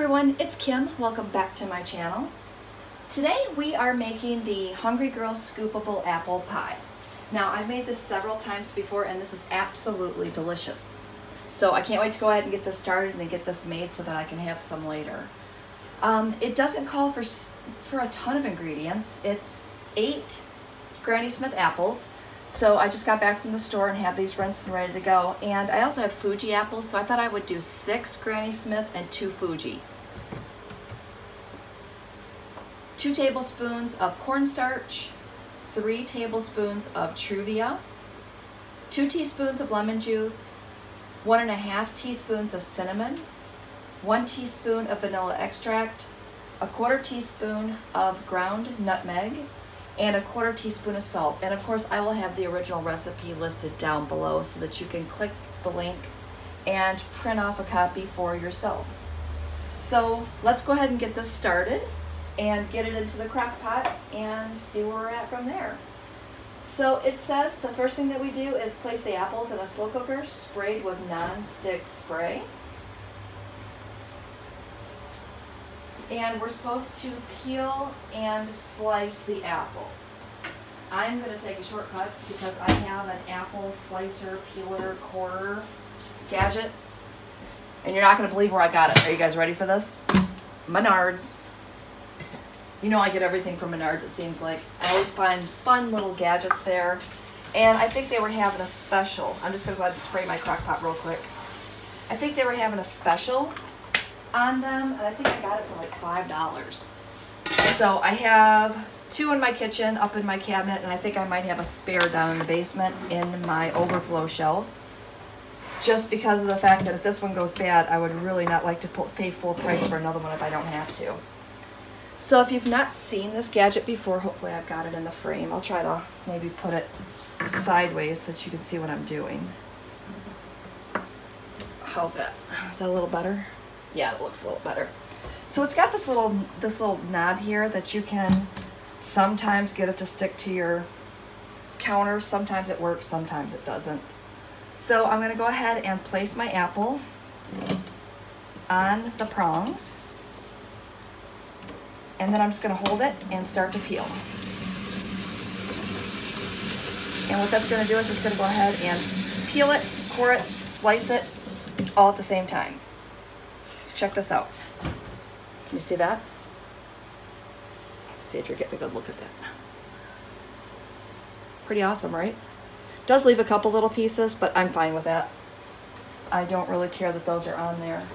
everyone, it's Kim. Welcome back to my channel. Today we are making the Hungry Girl scoopable apple pie. Now I've made this several times before and this is absolutely delicious. So I can't wait to go ahead and get this started and get this made so that I can have some later. It doesn't call for a ton of ingredients. It's 8 Granny Smith apples. So I just got back from the store and have these rinsed and ready to go. And I also have Fuji apples, so I thought I would do 6 Granny Smith and 2 Fuji. 2 tablespoons of cornstarch, 3 tablespoons of Truvia, 2 teaspoons of lemon juice, 1.5 teaspoons of cinnamon, 1 teaspoon of vanilla extract, 1/4 teaspoon of ground nutmeg, and 1/4 teaspoon of salt. And of course, I will have the original recipe listed down below so that you can click the link and print off a copy for yourself. So let's go ahead and get this started and get it into the crock pot and see where we're at from there. So it says the first thing that we do is place the apples in a slow cooker sprayed with non-stick spray. And we're supposed to peel and slice the apples. I'm going to take a shortcut because I have an apple slicer, peeler, corer gadget. And you're not going to believe where I got it. Are you guys ready for this? Menards. You know I get everything from Menards, it seems like. I always find fun little gadgets there. And I think they were having a special. I'm just going to go ahead and spray my crock pot real quick. I think they were having a special on them, and I think I got it for like $5. So I have 2 in my kitchen, up in my cabinet, and I think I might have a spare down in the basement in my overflow shelf, just because of the fact that if this one goes bad, I would really not like to pay full price for another one if I don't have to. So if you've not seen this gadget before, hopefully I've got it in the frame. I'll try to maybe put it sideways so that you can see what I'm doing. How's that? Is that a little better? Yeah, it looks a little better. So it's got this little knob here that you can sometimes get it to stick to your counter. Sometimes it works, sometimes it doesn't. So I'm going to go ahead and place my apple on the prongs. And then I'm just going to hold it and start to peel. And what that's going to do is just going to go ahead and peel it, core it, slice it all at the same time. Check this out. Can you see that? See if you're getting a good look at that. Pretty awesome, right? Does leave a couple little pieces, but I'm fine with that. I don't really care that those are on there.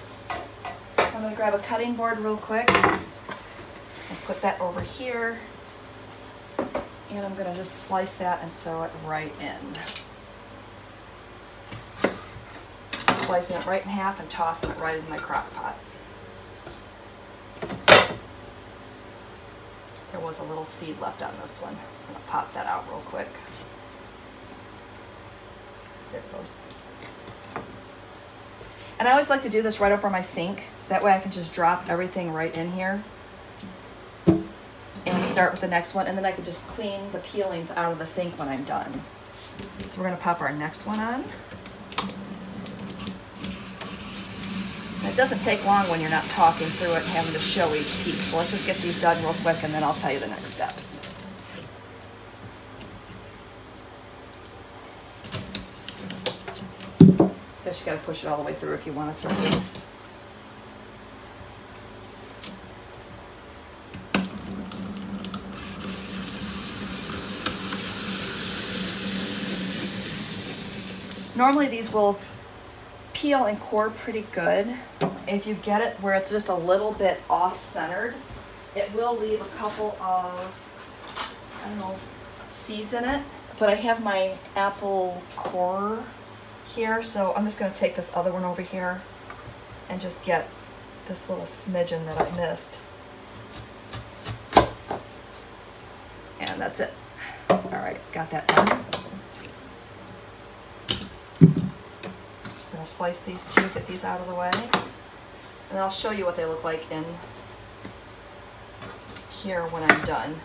So I'm going to grab a cutting board real quick and put that over here. And I'm going to just slice that and throw it right in. Slicing it right in half and tossing it right in my crock pot. There was a little seed left on this one. I'm just going to pop that out real quick. There it goes. And I always like to do this right over my sink. That way I can just drop everything right in here and start with the next one. And then I can just clean the peelings out of the sink when I'm done. So we're going to pop our next one on. It doesn't take long when you're not talking through it and having to show each piece. So let's just get these done real quick and then I'll tell you the next steps. I guess you gotta push it all the way through if you want it to release. Normally these will peel and core pretty good. If you get it where it's just a little bit off-centered, it will leave a couple of, I don't know, seeds in it. But I have my apple core here, so I'm just going to take this other one over here and just get this little smidgen that I missed. And that's it. All right, got that done. I'll slice these two, get these out of the way, and I'll show you what they look like in here when I'm done.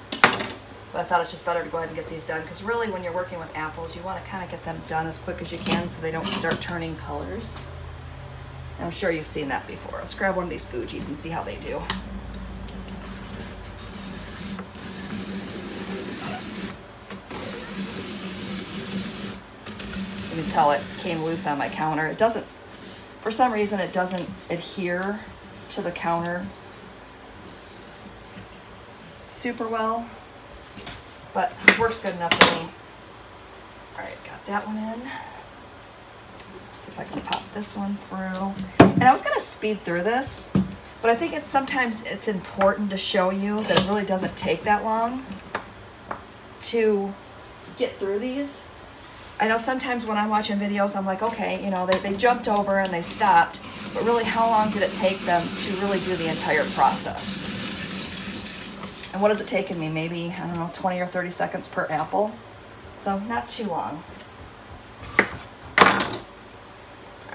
But I thought it's just better to go ahead and get these done because really when you're working with apples, you want to kind of get them done as quick as you can so they don't start turning colors. I'm sure you've seen that before. Let's grab one of these Fujis and see how they do. You can tell it came loose on my counter. It doesn't, for some reason, it doesn't adhere to the counter super well, but it works good enough for me. All right, got that one in. See if I can pop this one through. And I was gonna speed through this, but I think it's sometimes it's important to show you that it really doesn't take that long to get through these. I know sometimes when I'm watching videos, I'm like, okay, you know, they jumped over and they stopped, but really how long did it take them to really do the entire process? And what has it taken me? Maybe, I don't know, 20 or 30 seconds per apple. So not too long. All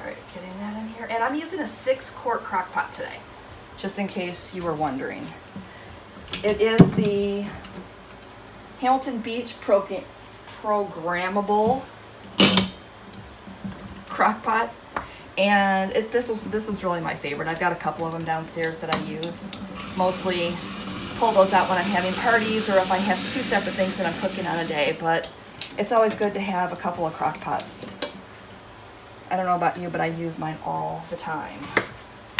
right, getting that in here. And I'm using a 6-quart crock pot today, just in case you were wondering. It is the Hamilton Beach Pro Programmable crock pot. And this was really my favorite. I've got a couple of them downstairs that I use. Mostly pull those out when I'm having parties or if I have two separate things that I'm cooking on a day, but it's always good to have a couple of crock pots. I don't know about you, but I use mine all the time.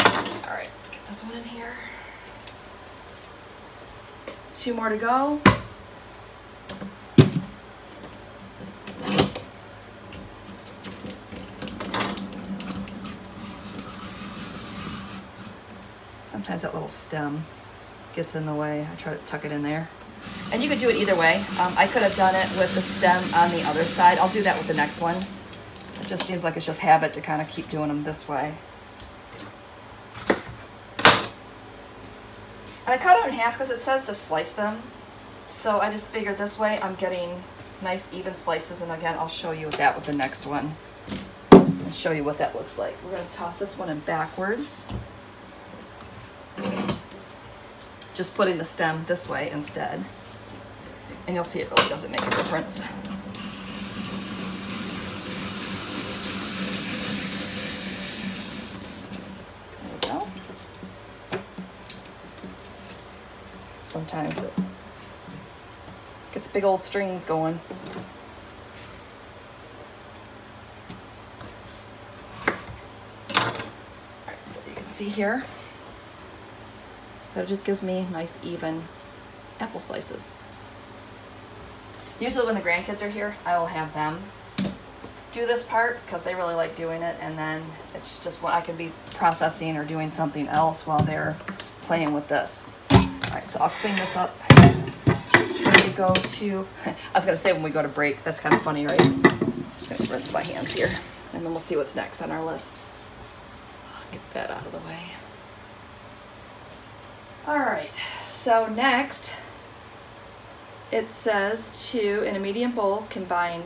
All right, let's get this one in here. Two more to go. Sometimes that little stem gets in the way. I try to tuck it in there. And you could do it either way. I could have done it with the stem on the other side. I'll do that with the next one. It just seems like it's just habit to kind of keep doing them this way. And I cut it in half because it says to slice them. So I just figured this way I'm getting nice even slices. And again, I'll show you that with the next one and show you what that looks like. We're going to toss this one in backwards. Just putting the stem this way instead. And you'll see it really doesn't make a difference. There we go. Sometimes it gets big old strings going. All right, so you can see here. That just gives me nice, even apple slices. Usually when the grandkids are here, I will have them do this part because they really like doing it, and then it's just what I could be processing or doing something else while they're playing with this. All right, so I'll clean this up. When we go to, I was gonna say when we go to break, that's kind of funny, right? I'm just gonna rinse my hands here, and then we'll see what's next on our list. I'll get that out of the way. All right, so next it says to, in a medium bowl, combine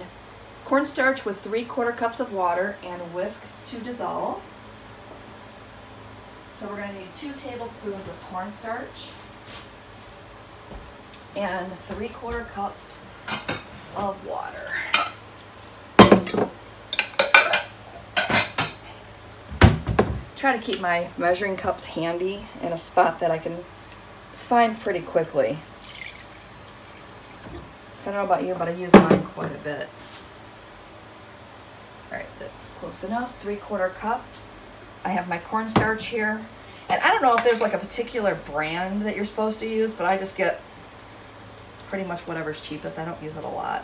cornstarch with 3/4 cups of water and whisk to dissolve. So we're gonna need 2 tablespoons of cornstarch and 3/4 cups of water. Try to keep my measuring cups handy in a spot that I can find pretty quickly. I don't know about you, but I use mine quite a bit. All right, that's close enough. 3/4 cup. I have my cornstarch here. And I don't know if there's like a particular brand that you're supposed to use, but I just get pretty much whatever's cheapest. I don't use it a lot.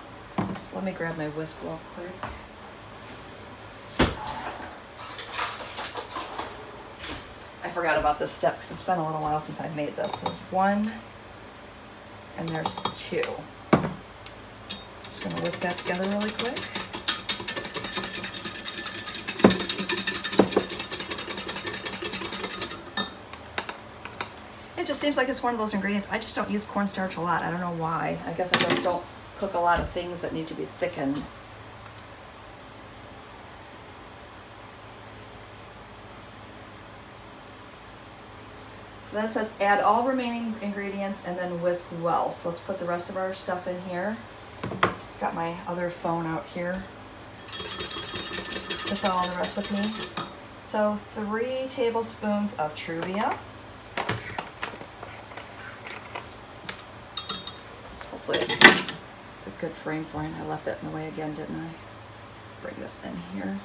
So let me grab my whisk real quick. I forgot about this step because it's been a little while since I made this. There's one and there's two. Just gonna whisk that together really quick. It just seems like it's one of those ingredients. I just don't use cornstarch a lot. I don't know why. I guess I just don't cook a lot of things that need to be thickened. Then it says add all remaining ingredients and then whisk well. So let's put the rest of our stuff in here. Got my other phone out here to follow the recipe. It So 3 tablespoons of Truvia. Hopefully it's a good frame for it. I left that in the way again, didn't I? Bring this in here.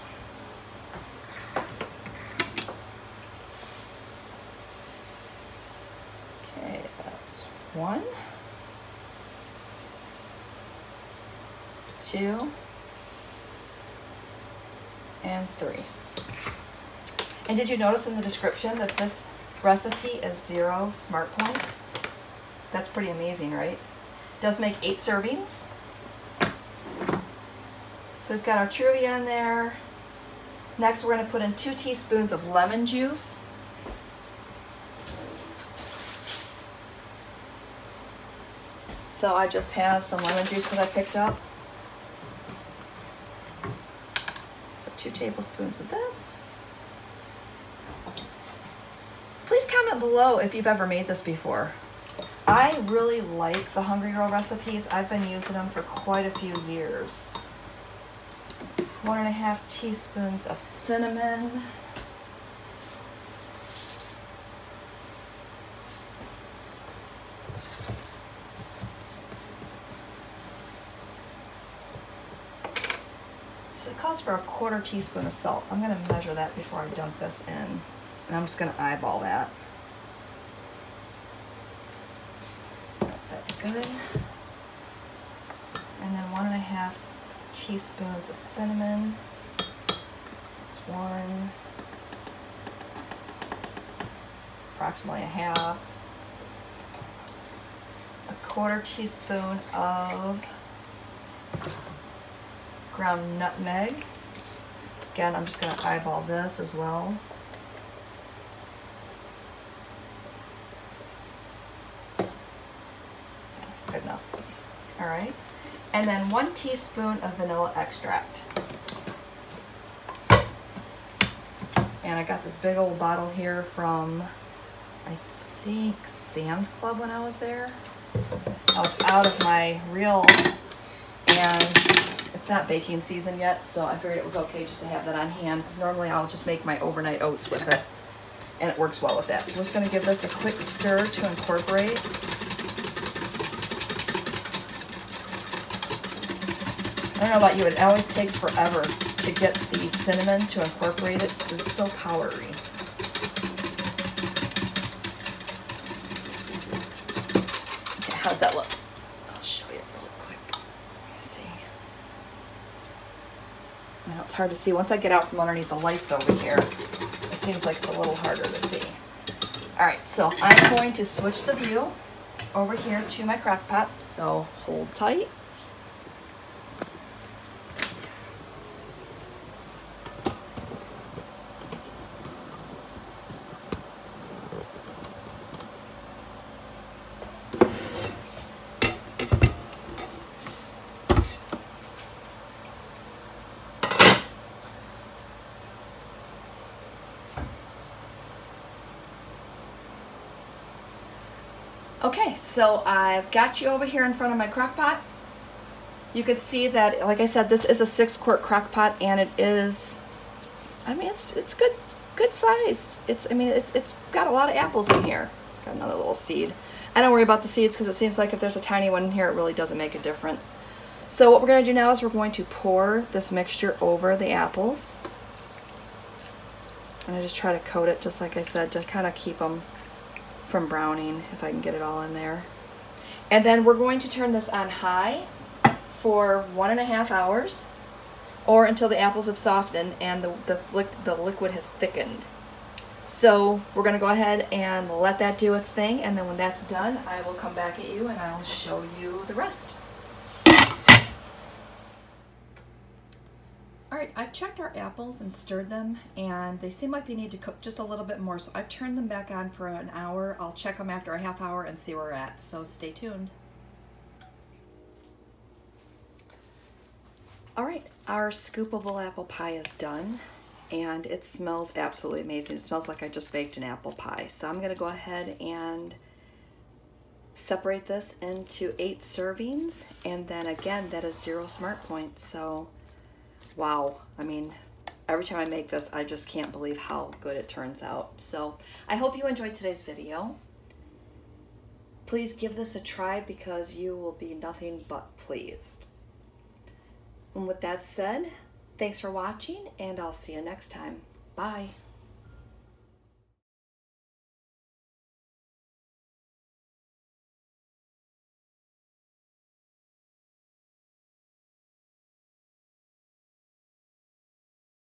Okay, that's 1, 2, and 3. And did you notice in the description that this recipe is 0 SmartPoints? That's pretty amazing, right? It does make 8 servings. So we've got our Truvia in there. Next we're going to put in 2 teaspoons of lemon juice. So I just have some lemon juice that I picked up. So 2 tablespoons of this. Please comment below if you've ever made this before. I really like the Hungry Girl recipes. I've been using them for quite a few years. 1.5 teaspoons of cinnamon. So it calls for 1/4 teaspoon of salt. I'm going to measure that before I dump this in. And I'm just going to eyeball that. That's good. And then 1.5 teaspoons of cinnamon. That's 1. Approximately 1/2. 1/4 teaspoon of ground nutmeg. Again, I'm just going to eyeball this as well. Good enough. All right. And then 1 teaspoon of vanilla extract. And I got this big old bottle here from, I think, Sam's Club when I was there. I was out of my reel and it's not baking season yet, so I figured it was okay just to have that on hand because normally I'll just make my overnight oats with it and it works well with that. So we're just going to give this a quick stir to incorporate. I don't know about you, it always takes forever to get the cinnamon to incorporate it because it's so powdery. Okay, how's that look? I'll show you really quick. Let me see. I know it's hard to see. Once I get out from underneath the lights over here, it seems like it's a little harder to see. All right, so I'm going to switch the view over here to my crock pot, so hold tight. Okay, so I've got you over here in front of my crock pot. You can see that, like I said, this is a 6-quart crock pot, and it is, I mean, it's good size. It's got a lot of apples in here. Got another little seed. I don't worry about the seeds because it seems like if there's a tiny one in here, it really doesn't make a difference. So what we're going to do now is we're going to pour this mixture over the apples. And I just try to coat it, just like I said, to kind of keep them from browning, if I can get it all in there. And then we're going to turn this on high for 1.5 hours or until the apples have softened and the liquid has thickened. So we're gonna go ahead and let that do its thing, and then when that's done, I will come back at you and I'll show you the rest. All right, I've checked our apples and stirred them, and they seem like they need to cook just a little bit more, so I've turned them back on for 1 hour. I'll check them after 1/2 hour and see where we're at, so stay tuned. All right, our scoopable apple pie is done, and it smells absolutely amazing. It smells like I just baked an apple pie. So I'm gonna go ahead and separate this into 8 servings, and then again, that is 0 SmartPoints, so wow, I mean, every time I make this, I just can't believe how good it turns out. So I hope you enjoyed today's video. Please give this a try because you will be nothing but pleased. And with that said, thanks for watching and I'll see you next time. Bye.